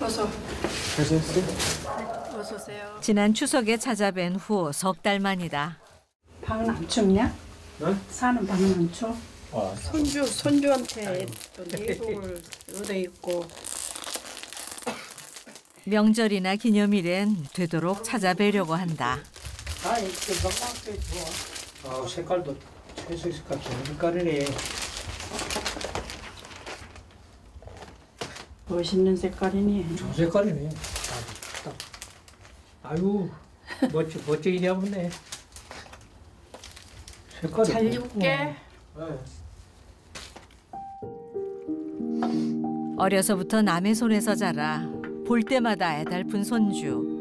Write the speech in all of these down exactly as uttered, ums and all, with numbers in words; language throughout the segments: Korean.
어서. 잘 지냈어요? 네. 어서 오세요. 지난 추석에 찾아뵌 후 석 달 만이다. 방은 안 춥냐? 네? 사는 방은 안 추워? 아, 손주, 손주한테 또 내복을 얻어입고. 명절이나 기념일엔 되도록 찾아뵈려고 한다. 아, 이렇게 막막하게 좋아. 아, 색깔도 채색 색깔 좋은 색깔이네. 멋있는 색깔이니. 좋은 색깔이네. 아유, 멋져, 멋지게 보네. 색깔이. 잘 입을게. 어려서부터 남의 손에서 자라 볼 때마다 애달픈 손주.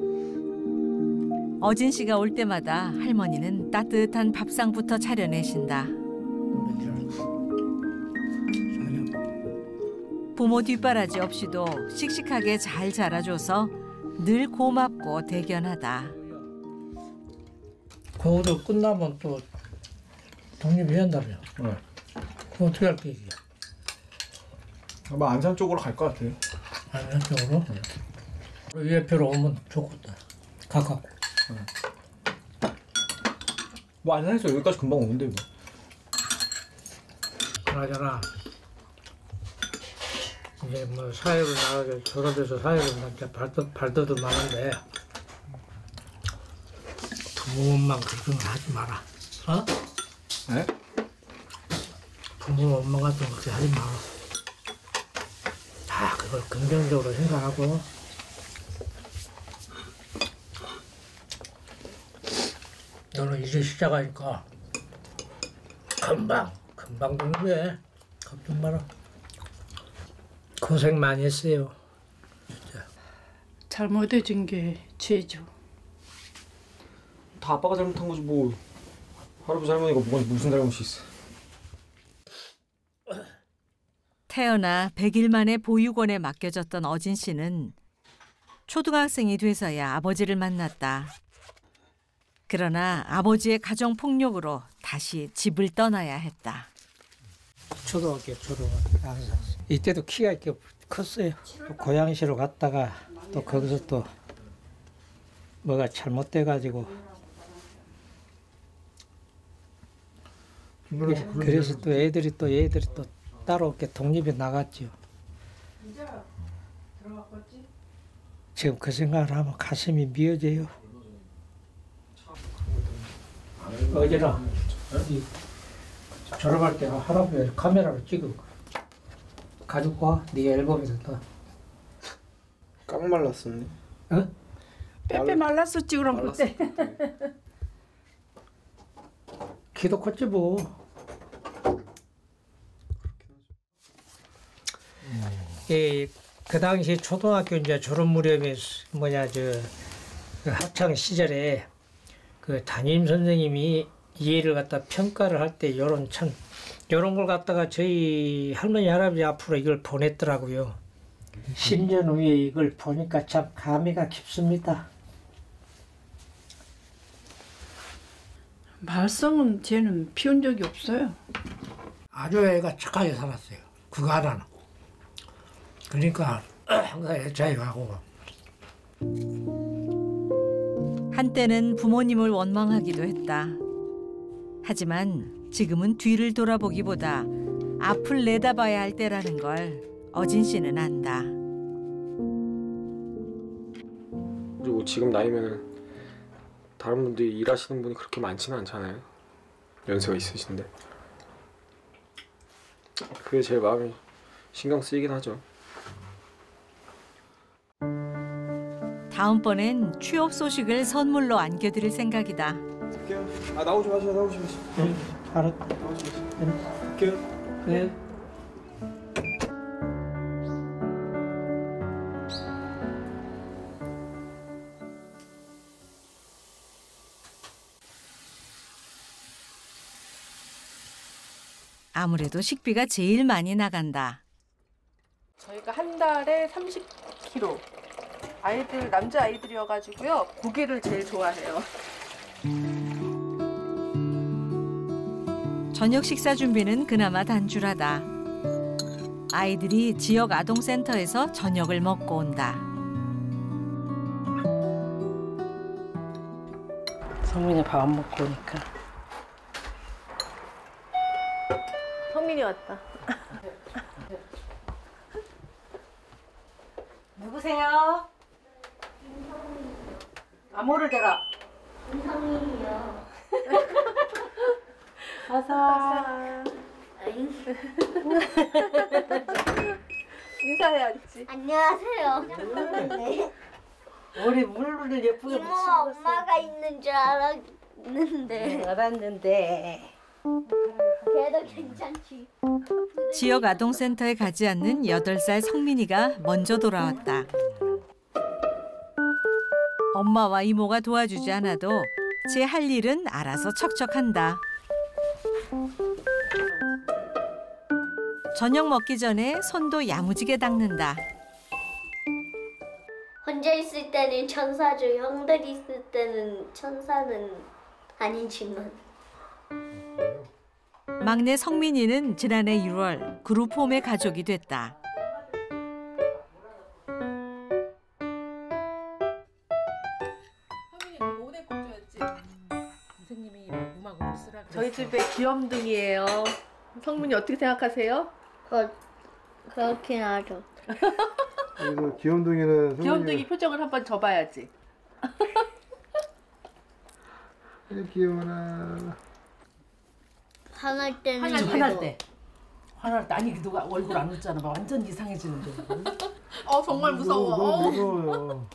어진 씨가 올 때마다 할머니는 따뜻한 밥상부터 차려내신다. 부모 뒷바라지 없이도 씩씩하게 잘 자라줘서 늘 고맙고 대견하다. 거울도 끝나면 또 독립해야 한다며. 네. 그럼 어떻게 할 계획이야? 아마 안산 쪽으로 갈 것 같아요. 안산 쪽으로? 네. 위에표로 오면 좋겠다. 가깝고. 네. 뭐 안산에서 여기까지 금방 오는데 뭐. 그러잖아. 이제 뭐 사회를 나가게 졸업해서 사회를 나가게 발도, 발도도 많은데 부모만 걱정을 하지 마라. 어? 네? 부모, 엄마 같은 거 그렇게 하지 마. 다 그걸 긍정적으로 생각하고. 너는 이제 시작하니까 금방, 금방 공부해. 걱정 마라. 고생 많이 했어요. 진짜. 잘못해진 게 죄죠. 다 아빠가 잘못한 거지 뭐. 할아버지 할머니가 무슨 잘못이 있어. 태어나 백 일 만에 보육원에 맡겨졌던 어진 씨는 초등학생이 돼서야 아버지를 만났다. 그러나 아버지의 가정폭력으로 다시 집을 떠나야 했다. 초등학교 졸업을 안 했어요. 이때도 키가 이렇게 컸어요. 고양시로 갔다가 또 거기서 또 뭐가 잘못돼가지고 그래서 또 애들이 또 애들이 또 따로 이렇게 독립이 나갔죠. 지금 그 생각을 하면 가슴이 미어져요. 어제랑 졸업할 때 할아버지 카메라로 찍은 거. 가지고 와, 네 앨범에서 다. 깡 말랐었네. 어? 빼빼 말랐었지 그럼 그때. 키도 컸지 뭐. 예, 그 당시 초등학교 이제 졸업 무렵에 뭐냐 저 그 학창 시절에 그 담임 선생님이 이해를 갖다 평가를 할 때 요런 참 요런 걸 갖다가 저희 할머니 할아버지 앞으로 이걸 보냈더라고요. 십 년 후에 이걸 보니까 참 감회가 깊습니다. 말썽은 쟤는 피운 적이 없어요. 아주 애가 착하게 살았어요. 그거 하나는. 그러니까 항상 애 자유하고. 한때는 부모님을 원망하기도 했다. 하지만 지금은 뒤를 돌아보기보다 앞을 내다봐야 할 때라는 걸 어진 씨는 안다. 그리고 지금 나이면은 다른 분들이 일하시는 분이 그렇게 많지는 않잖아요. 연세가 있으신데. 그게 제 마음이 신경 쓰이긴 하죠. 다음번엔 취업 소식을 선물로 안겨드릴 생각이다. 아, 나오지 마세요. 나오지 마세요. 응, 알았다. 나오지 마세요. 응. 네. 아무래도 식비가 제일 많이 나간다. 저희가 한 달에 삼십 킬로그램. 아이들 남자 아이들이어가지고요. 고기를 제일 좋아해요. 저녁 식사 준비는 그나마 단출하다. 아이들이 지역 아동센터에서 저녁을 먹고 온다. 성민이 밥 안 먹고 오니까. 성민이 왔다. 누구세요? 아, 모를 대가. 인성이요. 아사. 인사해야지. 안녕하세요. 머리 물을 예쁘게 이모, 붙이고 엄마가 있는 줄 알았는데. 알았는데. 걔도 괜찮지. 지역 아동센터에 가지 않는 여덟 살 성민이가 먼저 돌아왔다. 엄마와 이모가 도와주지 않아도 제 할 일은 알아서 척척한다. 저녁 먹기 전에 손도 야무지게 닦는다. 혼자 있을 때는 천사죠. 형들이 있을 때는 천사는 아니지만. 막내 성민이는 지난해 유 월 그룹 홈의 가족이 됐다. 저희 집에 귀염둥이에요. 성민이 어떻게 생각하세요? 그, 그렇긴 하죠. 그래서 귀염둥이는 귀염둥이 표정을 한번 줘봐야지. 귀여워라. 화날 때는 화날, 화날 때. 화날 때 아니 누가 얼굴 안 웃잖아. 막 완전 이상해지는데. 어 정말 무서워. 너무, 너무 무서워요.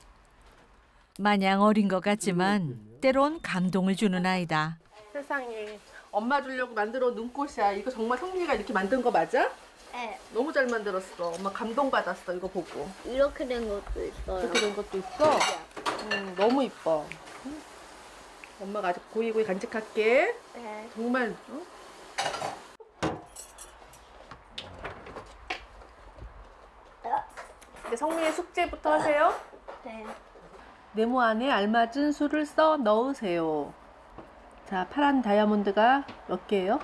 마냥 어린 것 같지만 때론 감동을 주는 아이다. 세상에. 엄마 주려고 만들어 눈꽃이야. 이거 정말 성민이가 이렇게 만든 거 맞아? 네. 너무 잘 만들었어. 엄마 감동받았어. 이거 보고. 이렇게 된 것도 있어요. 이렇게 된 것도 있어? 음, 너무 이뻐. 응? 엄마가 아직 고이고이 간직할게. 네. 정말. 응? 이제 성민이 숙제부터 하세요. 네. 네모 안에 알맞은 수를 써 넣으세요. 자, 파란 다이아몬드가 몇 개예요?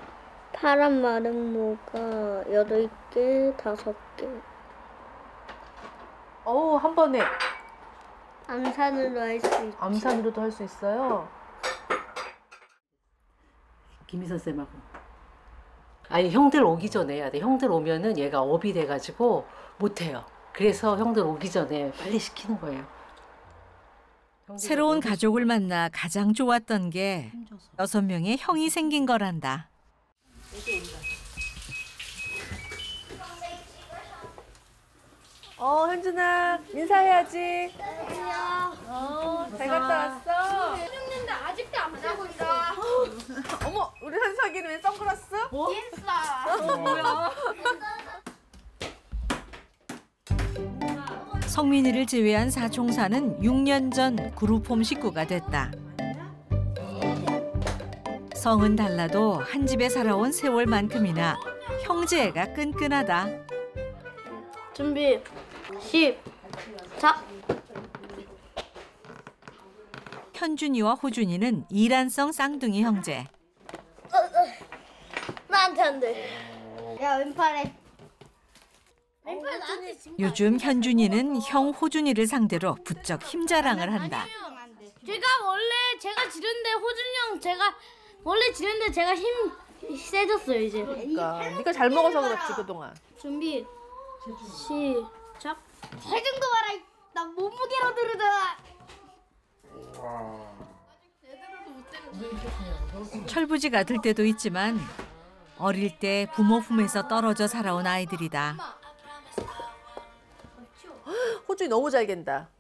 파란 마름모가 여덟 개, 다섯 개. 어우, 한 번에. 암산으로 할 수 있어요. 암산으로도 할 수 있어요? 김희선 쌤하고. 아니, 형들 오기 전에 해야 돼. 형들 오면은 얘가 업이 돼가지고 못해요. 그래서 형들 오기 전에 빨리 시키는 거예요. 새로운 가족을 만나 가장 좋았던 게 여섯 명의 형이 생긴 거란다. 어, 현준아 인사해야지. 안녕. 어, 잘 갔다 왔어. 수줍는데 아직도 안 나고 있어. 어머, 우리 현석이는 왜 선글라스? 뭐? 있어. 뭐야? 성민이를 제외한 사총사는 육 년 전 그룹홈 식구가 됐다. 성은 달라도 한 집에 살아온 세월만큼이나 형제애가 끈끈하다. 준비, 시작! 현준이와 호준이는 이란성 쌍둥이 형제. 어, 어. 나한테 안 돼. 야, 왼팔에. 요즘 현준이는 형 호준이를 상대로 부쩍 힘자랑을 한다. 제가 원래 제가 지른데 호준이 형 제가 원래 지른데 제가 힘 세졌어요 이제. 그러니까 네가 잘 먹어서 그렇지 그동안. 준비 시작. 세준 거 봐라. 나 몸무게로 들으다. 철부지가 들 때도 있지만 어릴 때 부모 품에서 떨어져 살아온 아이들이다. 호준이 너무 잘 갠다.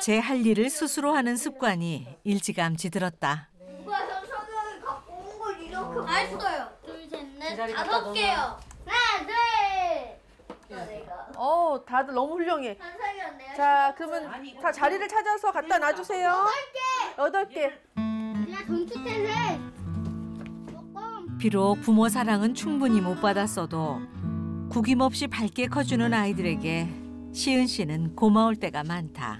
제 할 일을 스스로 하는 습관이 일찌감치 들었다. 누가 저 선을 갖고 온 걸 이렇게 알았어요. 둘, 셋, 넷, 다섯 개요. 하나, 둘. 어, 다들 너무 훌륭해. 자, 그러면 다 자리를 찾아서 갖다 놔주세요. 여덟 개. 비록 부모 사랑은 충분히 못 받았어도 구김없이 밝게 커주는 아이들에게 시은 씨는 고마울 때가 많다.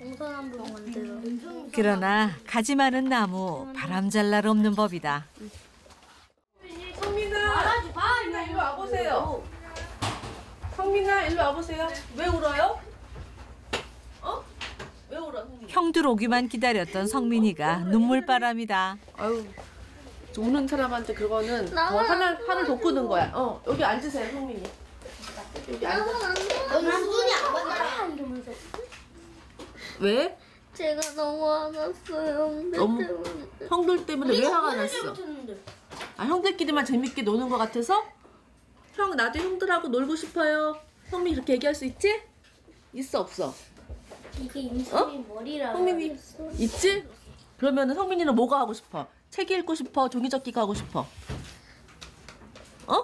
동선 한번 만들어. 그러나 가지 많은 나무 바람 잘 날 없는 법이다. 성민아, 성민아 일로 와보세요. 성민아 일로 와보세요. 왜 울어요? 어? 왜 울어? 형들 오기만 기다렸던 성민이가 눈물바람이다. 아유, 우는 사람한테 그거는 더 화를 화를 돋구는 거야. 어, 여기 앉으세요, 성민이. 여기 앉아. 너 눈이 안 맞아. 이러면서. 왜? 제가 너무 화났어요. 형들 너무, 때문에. 형들 때문에 왜 화가 났어? 아, 형들끼리만 재밌게 노는 것 같아서? 형, 나도 형들하고 놀고 싶어요. 성민이 그렇게 얘기할 수 있지? 있어, 없어? 이게 임성이 어? 머리라고. 성민이 했어. 있지? 그러면 성민이는 뭐가 하고 싶어? 책 읽고 싶어? 종이접기가 하고 싶어? 어?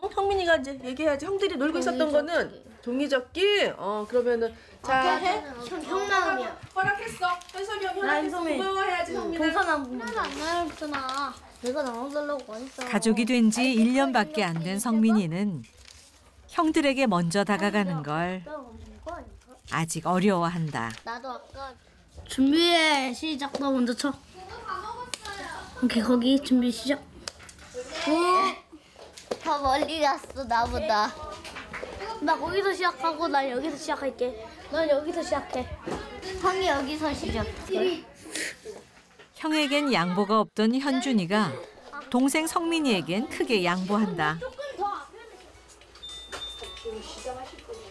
어? 성민이가 이제 얘기해야지. 형들이 놀고 있었던 접기. 거는 종이접기? 어, 그러면은 자, 아, 해. 형, 형 마음이야. 허락했어. 현섭이 형 허락했어. 고마워해야지, 성민아. 동서남 보면. 하나도 안 나왔잖아. 내가 나눠달라고 했어. 가족이 된 지 일 년밖에 안 된 성민이는 형들에게 먼저 다가가는 걸 아직 어려워한다. 나도 아까 준비해. 시작. 너 먼저 쳐. 오케이, 거기 준비 시작. 오, 더 멀리 갔어 나보다. 나 거기서 시작하고 난 여기서 시작할게. 넌 여기서 시작해. 형이 여기서 시작. 형에겐 양보가 없던 현준이가 동생 성민이에겐 크게 양보한다.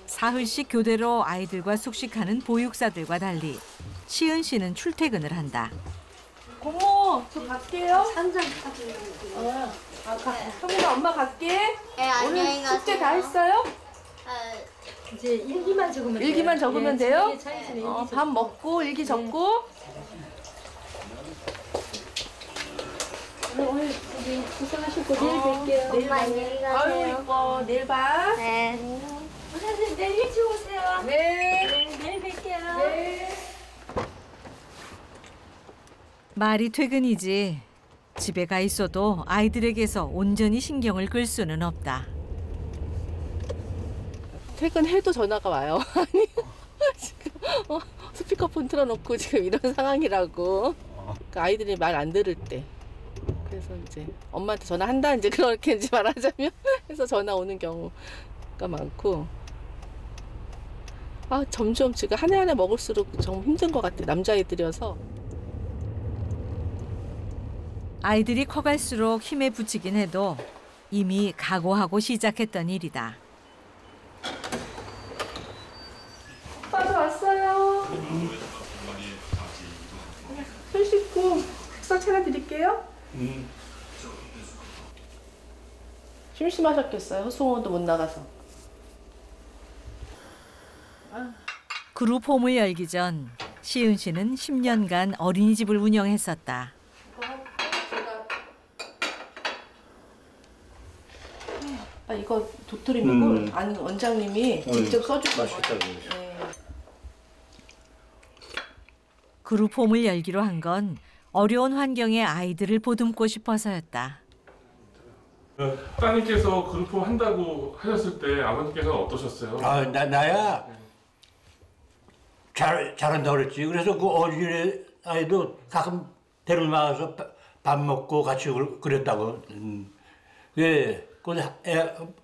사흘씩 교대로 아이들과 숙식하는 보육사들과 달리 시은 씨는 출퇴근을 한다. 고모, 저 갈게요. 삼장. 어, 아, 가. 성민아, 엄마 갈게. 네, 오늘 숙제 다 했어요? 아, 이제 일기만 적으면 돼요. 일기만 적으면 네, 돼요? 네. 어, 밥 먹고 일기 네. 적고. 오늘 우리 고생하실 거지? 내일 뵐게요. 내일 뵐게요. 아유, 이뻐. 내일 봐. 네. 선생님, 내일 일찍 오세요. 네. 네, 내일 뵐게요. 네. 말이 퇴근이지. 집에 가 있어도 아이들에게서 온전히 신경을 끌 수는 없다. 퇴근해도 전화가 와요. 아니, 지금 어, 스피커폰 틀어놓고 지금 이런 상황이라고. 그러니까 아이들이 말 안 들을 때. 그래서 이제 엄마한테 전화한다, 이제 그렇게 이제 말하자면 해서 전화 오는 경우가 많고. 아, 점점 지금 한 해 한 해 먹을수록 정말 힘든 것 같아, 남자아이들이어서. 아이들이 커갈수록 힘에 부치긴 해도 이미 각오하고 시작했던 일이다. 오빠도 왔어요. 손 씻고 식사 차려드릴게요. 음. 심심하셨겠어요, 호수공원도 못 나가서. 그룹 홈을 열기 전 시은 씨는 십 년간 어린이집을 운영했었다. 아, 이거 도토리묵을 음. 아는 원장님이 직접 써주고. 네. 그룹 홈을 열기로 한 건 어려운 환경에 아이들을 보듬고 싶어서였다. 따님께서 그룹 홈 한다고 하셨을 때 아버님께서는 어떠셨어요? 아, 나, 나야? 네. 잘, 잘한다고 그랬지. 그래서 그 어린이 아이도 가끔 데리고 나가서 밥 먹고 같이 그랬다고. 음. 예.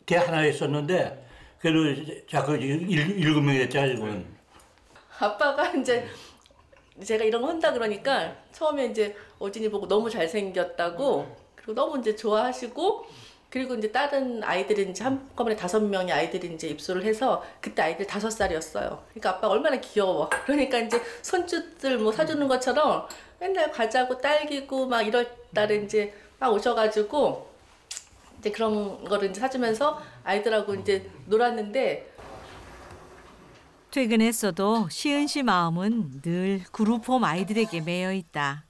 걔 하나 있었는데 그래도 자꾸 일곱 명이 됐잖아 지금. 아빠가 이제 제가 이런 거 한다 그러니까 처음에 이제 어진이 보고 너무 잘생겼다고, 그리고 너무 이제 좋아하시고, 그리고 이제 다른 아이들이 이제 한꺼번에 다섯 명의 아이들이 이제 입소를 해서 그때 아이들 다섯 살이었어요. 그러니까 아빠가 얼마나 귀여워. 그러니까 이제 손주들 뭐 사주는 것처럼 맨날 과자고 딸기고 막 이럴 달에 이제 막 오셔가지고. 이제 그런 거를 이제 사주면서 아이들하고 이제 놀았는데. 퇴근했어도 시은 씨 마음은 늘 그룹홈 아이들에게 매여 있다.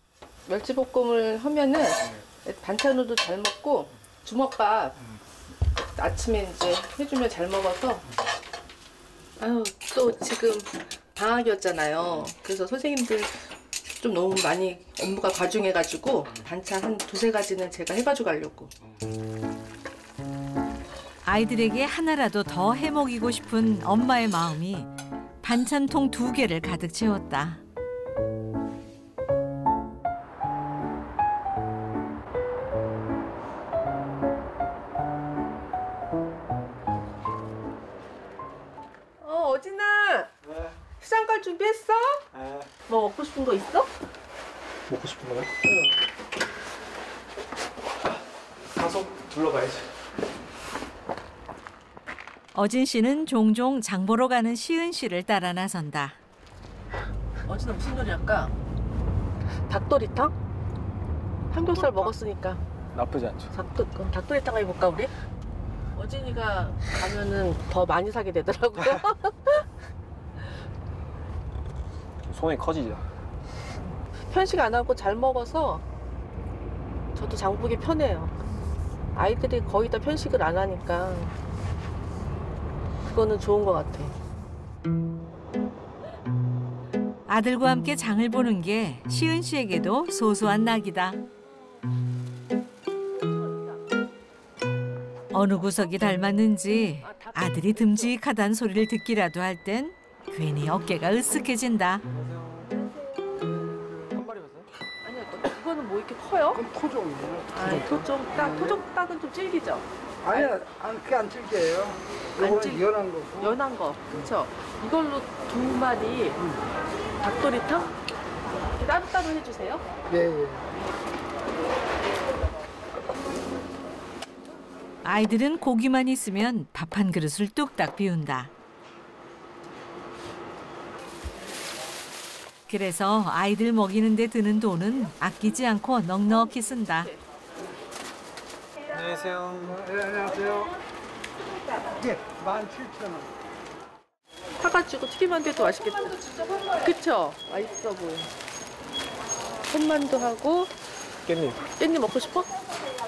멸치볶음을 하면은 반찬으로도 잘 먹고 주먹밥 아침에 이제 해주면 잘 먹어서. 아유, 또 지금 방학이었잖아요. 그래서 선생님들 좀 너무 많이 업무가 과중해가지고 반찬 한 두세 가지는 제가 해가지고 가려고. 아이들에게 하나라도 더 해먹이고 싶은 엄마의 마음이 반찬통 두 개를 가득 채웠다. 어, 어진아. 네. 시장 갈 준비했어? 네. 뭐 먹고 싶은 거 있어? 먹고 싶은 거요? 응. 가서 둘러봐야지. 어진 씨는 종종 장 보러 가는 시은 씨를 따라 나선다. 어진아 무슨 요리 할까? 닭도리탕? 삼겹살 먹었으니까. 나쁘지 않죠. 닭도, 그럼 닭도리탕 해볼까 우리? 어진이가 가면은 더 많이 사게 되더라고요. 손이 커지죠. 편식 안 하고 잘 먹어서 저도 장 보기 편해요. 아이들이 거의 다 편식을 안 하니까. 그거는 좋은 것 같아. 아들과 함께 장을 보는 게 시은 씨에게도 소소한 낙이다. 어느 구석이 닮았는지 아들이 듬직하다는 소리를 듣기라도 할 땐 괜히 어깨가 으쓱해진다. 아니야, 그거는 뭐 이렇게 커요? 그건 토종. 아니, 토종 딱, 토종 딱은 좀 질기죠? 아니야, 안, 그게 안 질겨요. 이건 연한 거고. 연한 거, 그렇죠. 이걸로 두 마리 음. 닭도리탕 따로따로 해주세요. 예, 예. 아이들은 고기만 있으면 밥 한 그릇을 뚝딱 비운다. 그래서 아이들 먹이는 데 드는 돈은 아끼지 않고 넉넉히 쓴다. 안녕하세요. 네, 안녕하세요. 네, 만 칠천 원. 사가지고 튀김한 데도 맛있겠다. 그쵸? 맛있어 보여. 콩만두 하고. 깻잎. 깻잎 먹고 싶어?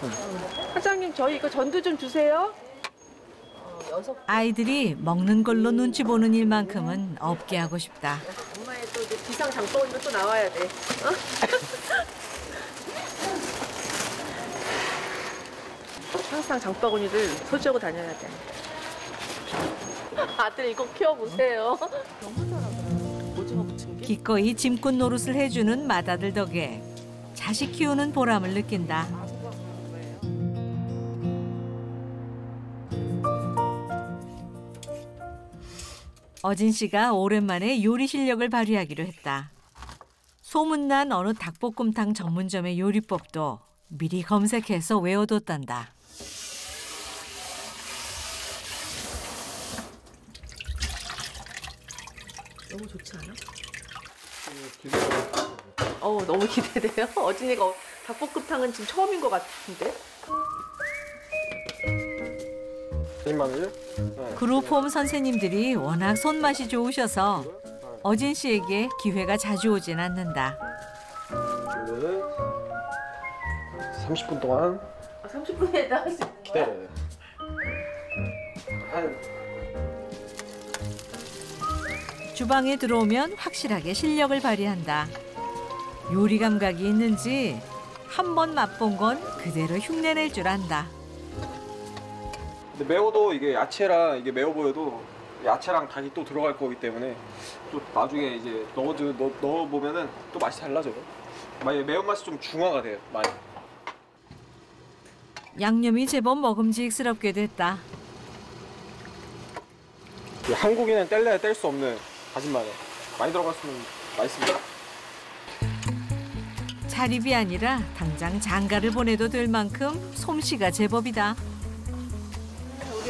응. 사장님, 저희 이거 전두 좀 주세요. 아이들이 먹는 걸로 눈치 보는 일만큼은 없게 하고 싶다. 엄마의 또 이제 비상 장보기로 또 나와야 돼. 어? 항상 장바구니를 소지하고 다녀야 돼. 아들 이거 키워보세요. 기꺼이 짐꾼 노릇을 해주는 맏아들 덕에 자식 키우는 보람을 느낀다. 어진 씨가 오랜만에 요리 실력을 발휘하기로 했다. 소문난 어느 닭볶음탕 전문점의 요리법도 미리 검색해서 외워뒀단다. 너무 좋지 않아? 어, 너무 기대돼요. 어진이가 닭볶음탕은 지금 처음인 것 같은데. 그룹 홈 선생님들이 워낙 손맛이 좋으셔서 어진 씨에게 기회가 자주 오진 않는다. 삼십 분 동안. 아, 삼십 분에 다 할 수 있는 거야? 기다려요. 주방에 들어오면 확실하게 실력을 발휘한다. 요리 감각이 있는지 한 번 맛본 건 그대로 흉내낼 줄 안다. 근데 매워도 이게 야채랑 이게 매워 보여도 야채랑 닭이 또 들어갈 거기 때문에 또 나중에 이제 넣어 넣어 보면은 또 맛이 달라져요. 만약에 매운맛이 좀 중화가 돼요, 많이. 양념이 제법 먹음직스럽게 됐다. 한국인은 뗄래야 뗄 수 없는 다진마늘. 많이 들어갔으면 맛있습니다. 자립이 아니라 당장 장가를 보내도 될 만큼 솜씨가 제법이다. 우리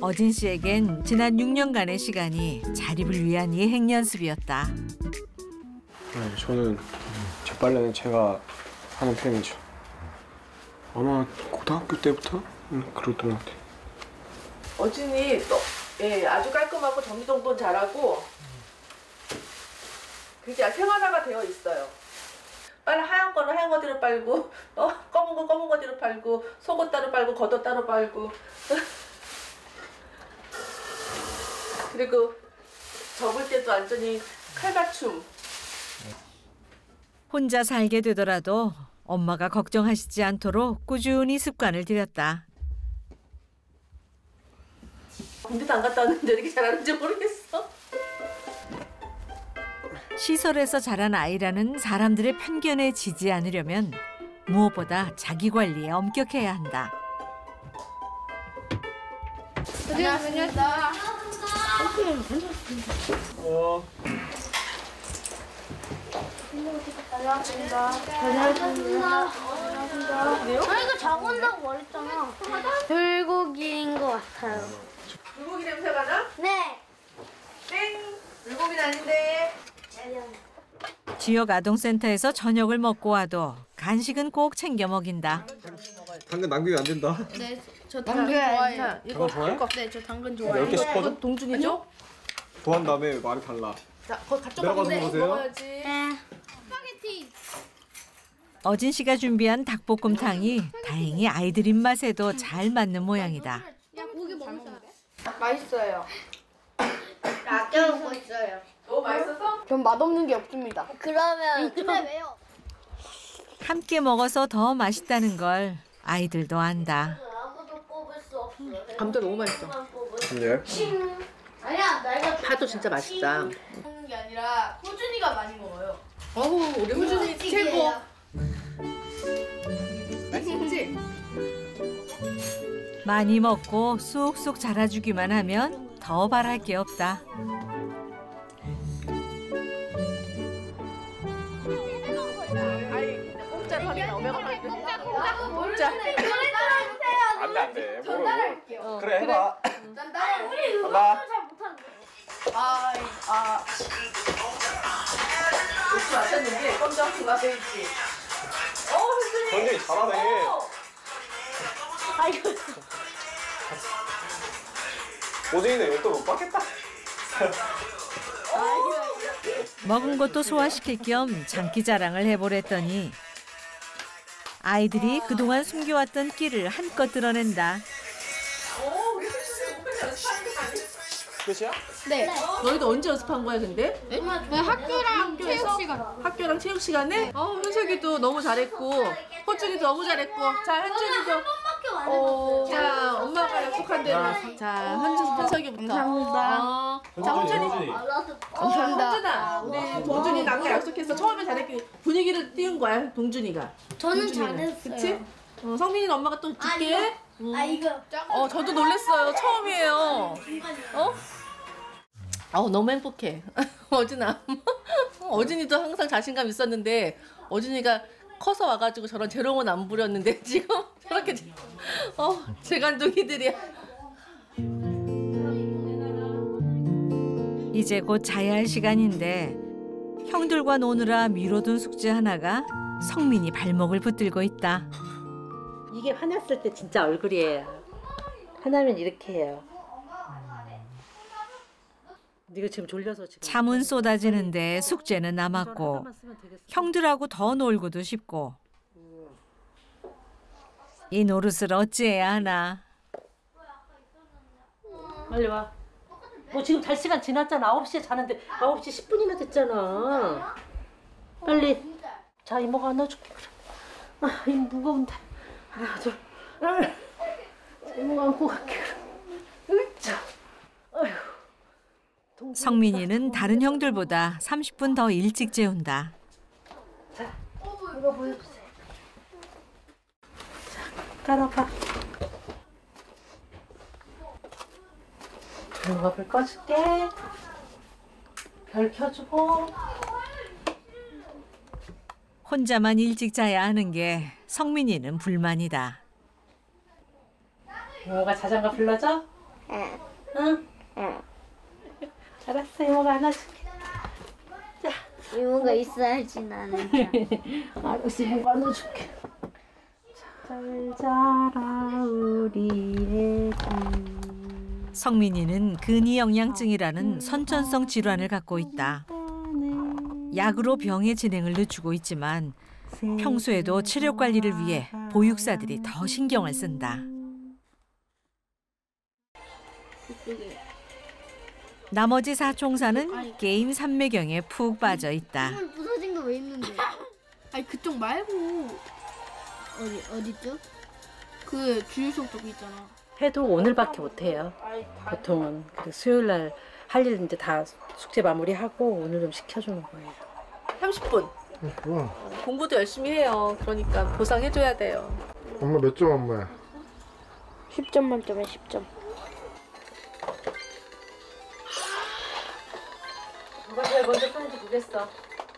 어진 씨에겐 지난 육 년간의 시간이 자립을 위한 예행 연습이었다. 네, 저는 제 빨래는 제가 하는 편이죠. 아마 고등학교 때부터 그랬던 것 같아요. 어진이 또, 예, 아주 깔끔하고 정리정돈 잘하고 그게 생활화가 되어 있어요. 빨리 하얀 거는 하얀 거 뒤로 빨고, 어 검은 거 검은 거 뒤로 빨고, 속옷 따로 빨고, 겉옷 따로 빨고. 그리고 접을 때도 완전히 칼맞춤. 혼자 살게 되더라도 엄마가 걱정하시지 않도록 꾸준히 습관을 들였다. 군대도 안 갔다 왔는데 이렇게 잘하는지 모르겠어. 시설에서 자란 아이라는 사람들의 편견에 지지 않으려면 무엇보다 자기 관리에 엄격해야 한다. 안녕하십니까. 어. 안녕하십니까. 안녕하십니까. 아, 이거 적은다고 말했잖아. 불고기인 것 같아요. 불고기 냄새가 나? 네. 땡. 불고기는 아닌데. 지역 아동센터에서 저녁을 먹고 와도 간식은 꼭 챙겨 먹인다. 당근 남기면 안 된다. 네, 저 당근 좋아해요. 이거 좋아해? 네, 저 당근 좋아해요. 열 개 씹어줘? 동준이죠? 좋아한 다음에 말이 달라. 자, 거 가져 먹어야지. 네. 스파게티. 어진 씨가 준비한 닭볶음탕이 다행히 아이들 입맛에도 잘 맞는 모양이다. 야, 고기 먹자. 맛있어요. 아껴 먹고 있어요. 너무 맛있어서? 전 맛없는 게 없습니다. 그러면 근데 왜요? 함께 먹어서 더 맛있다는 걸 아이들도 안다. 아무도 뽑을 수 없어. 감자 너무 맛있어. 네. 아니야, 내가 파도 진짜 맛있다. 먹는 게 아니라 호준이가 많이 먹어요. 어우, 우리 호준이 최고. 맛있지? 많이 먹고 쑥쑥 자라주기만 하면 더 바랄 게 없다. 안돼 안돼. 전달할게요. 그래 해봐. 전달. 우리 음악도 잘 못하는데. 아, 아. 혹시 맞췄는데 검정 누가 되지? 어, 선생님. 선생님 잘하네. 아이고. 오진이는 이것도 못 받겠다. 먹은 것도 소화시킬 겸 장기 자랑을 해보랬더니 아이들이 그동안 숨겨왔던 끼를 한껏 드러낸다. 오, 우리 끝이야? 네. 너희도 언제 연습한 거야, 근데? 네? 네, 학교랑 체육 시간. 학교랑 체육 시간에? 어, 현석이도 너무 잘했고, 호준이도 너무 잘했고, 자, 현준이도. 어, 자, 엄마가 약속한 대로. 자, 현석이부터. 감사합니다. 어. 자, 호준이. 감사합니다. 호준아, 우리 동준이 나랑 약속해서 처음에 잘했기 분위기를 띄운 거야, 동준이가. 저는 잘했어요. 그치? 어, 성민이는 엄마가 또 줄게. 음. 아 이거. 어 저도 놀랐어요. 처음이에요. 어? 아우 너무 행복해. 어진아. 어진이도 항상 자신감 있었는데 어진이가 커서 와가지고 저런 재롱은 안 부렸는데 지금 저렇게 어 재간둥이들이야. 이제 곧 자야 할 시간인데 형들과 노느라 미뤄둔 숙제 하나가 성민이 발목을 붙들고 있다. 이게 화났을 때 진짜 얼굴이에요. 화나면 이렇게 해요. 네가 지금 졸려서 지금. 잠은 쏟아지는데 숙제는 남았고 형들하고 더 놀고도 싶고 이 노릇을 어찌해야 하나. 빨리 와. 뭐 지금 잘 시간 지났잖아. 아홉 시에 자는데 아홉 시 십 분이나 됐잖아. 빨리. 자 이모가 안아줄게. 아 이 무거운데. 하나 둘, 이모 안고 갈게요. 으차. 성민이는 다른 형들보다 삼십 분 더 일찍 재운다. 자, 이거 보여주세요. 자, 따라봐. 이거 불 꺼줄게. 별 켜주고. 혼자만 일찍 자야 하는 게 성민이는 불만이다. 이모가 자장가 불러줘? 응. 응? 응. 알았어, 이모가 안아줄게. 자, 이모가 있어야지 나는. 알았어, 이모가 안아줄게. 잘 자라 우리 애기. 성민이는 근위 영양증이라는 선천성 질환을 갖고 있다. 약으로 병의 진행을 늦추고 있지만 평소에도 체력 관리를 위해 보육사들이 더 신경을 쓴다. 나머지 사총사는 게임 삼매경에 푹 빠져 있다. 부서진 거 왜 있는데? 아니 그쪽 말고 어디 어디죠? 그 주유소 쪽에 있잖아. 해도 오늘밖에 못 해요. 보통은 그 수요일 날 할 일 이제 다 숙제 마무리하고 오늘 좀 시켜주는 거예요. 삼십 분. 응. 공부도 열심히 해요. 그러니까 보상해줘야 돼요. 엄마 몇 점 엄마야? 십 점 만점에 십 점. 누가 제일 먼저 쏘는지 보겠어.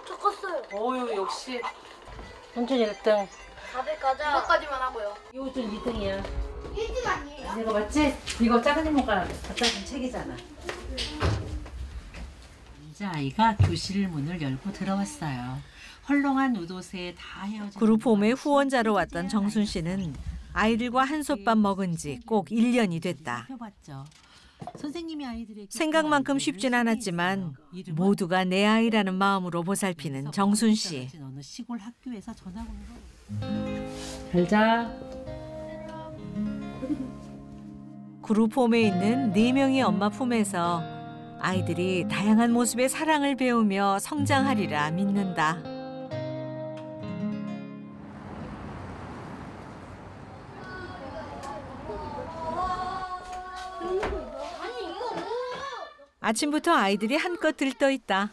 저 껐어요. 어휴 역시. 현준 일 등. 다들 가자. 이거까지만 하고요. 요준 이 등이야. 일 등 아니에요? 이거 맞지? 이거 작은 이모가 갖다 준 책이잖아. 이제 아이가 교실 문을 열고 들어왔어요. 헐렁한 우도새에 다 헤어진 그룹 홈의 후원자로 왔던 정순 씨는 아이들과 한솥밥 먹은 지 꼭 일 년이 됐다. 생각만큼 쉽진 않았지만 모두가 내 아이라는 마음으로 보살피는 정순 씨. 잘 자. 그룹 홈에 있는 네 명의 엄마 품에서 아이들이 다양한 모습의 사랑을 배우며 성장하리라 믿는다. 아침부터 아이들이 한껏 들떠 있다.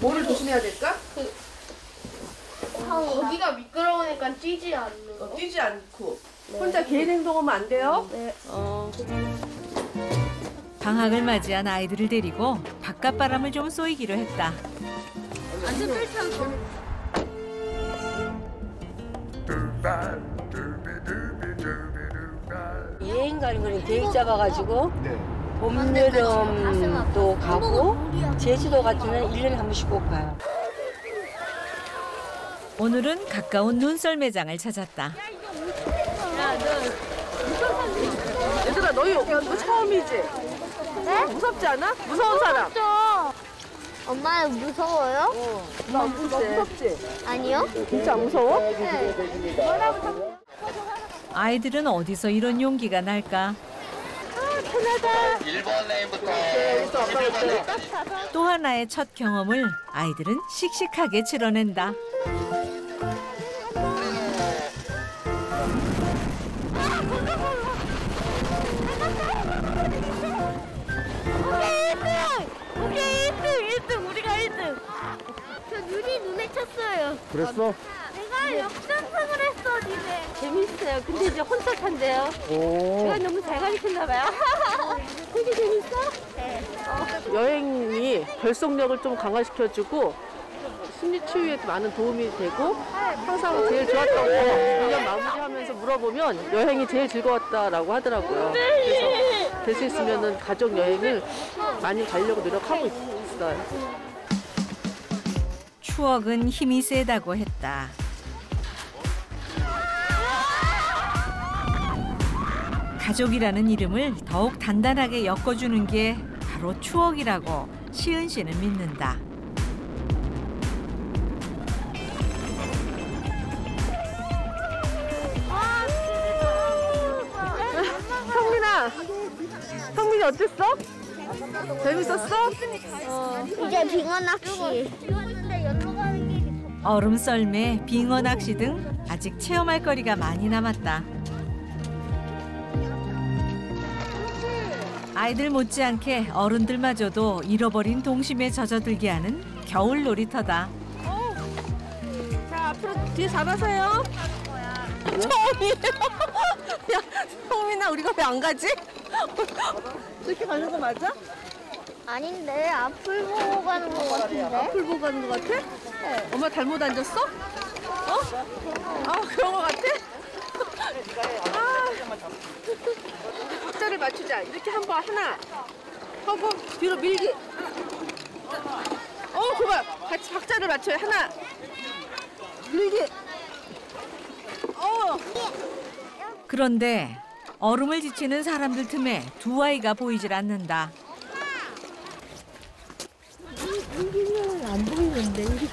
뭐를 조심해야 될까? 그, 여기가 미끄러우니까 뛰지 않는 어, 뛰지 않고. 네. 혼자 개인 행동하면 안 돼요? 네. 어. 방학을 맞이한 아이들을 데리고 바깥 바람을 좀 쏘이기로 했다. 안전벨 타고. 여행 가는 거는 계획 잡아가지고 네. 봄, 여름도 가고 제주도 같으면 일 년에 한 번씩 꼭 가요. 오늘은 가까운 눈썰 매장을 찾았다. 야, 너... 얘들아 너희 이거 처음이지? 네? 무섭지 않아? 무서운 사람? 엄마 무서워요? 어, 나 무섭지? 아니요. 진짜 안 무서워? 네. 아이들은 어디서 이런 용기가 날까? 아, 편하다. 일 번 레인부터 십일 번 레인까지. 또 하나의 첫 경험을 아이들은 씩씩하게 치러낸다. 쳤어요. 그랬어? 내가 역전승을 했어, 니네. 재밌어요. 근데 이제 혼자 탄대요. 제가 너무 잘 가르쳤나 봐요. 되게 재밌어? 네. 어. 여행이 결속력을 좀 강화시켜주고 심리 치유에 많은 도움이 되고 항상 제일 좋았던 거 일 년 마무리하면서 물어보면 여행이 제일 즐거웠다라고 하더라고요. 그래서 될 수 있으면은 가족 여행을 많이 가려고 노력하고 있어요. 추억은 힘이 세다고 했다. 가족이라는 이름을 더욱 단단하게 엮어주는 게 바로 추억이라고 시은 씨는 믿는다. 성민아, 성민이 어땠어? 재밌었어? 어. 이제 빙어 낚시. 얼음 썰매, 빙어 낚시 등 아직 체험할 거리가 많이 남았다. 아이들 못지않게 어른들마저도 잃어버린 동심에 젖어들게 하는 겨울 놀이터다. 오. 자, 앞으로 뒤에 잡아서요. 처음이에요. 야, 성민아 우리가 왜 안 가지? 이렇게 가는 거 맞아? 아닌데, 앞을 보고 가는 거 같은데? 앞을 보고 가는 거 같아? 네. 엄마 잘못 앉았어? 어? 아, 그런 거 같아? 아. 박자를 맞추자. 이렇게 한 번, 하나. 하고, 뒤로 밀기. 어, 그만. 같이 박자를 맞춰요. 하나. 밀기. 어. 그런데, 얼음을 지치는 사람들 틈에 두 아이가 보이질 않는다. 안 보이는데, 이게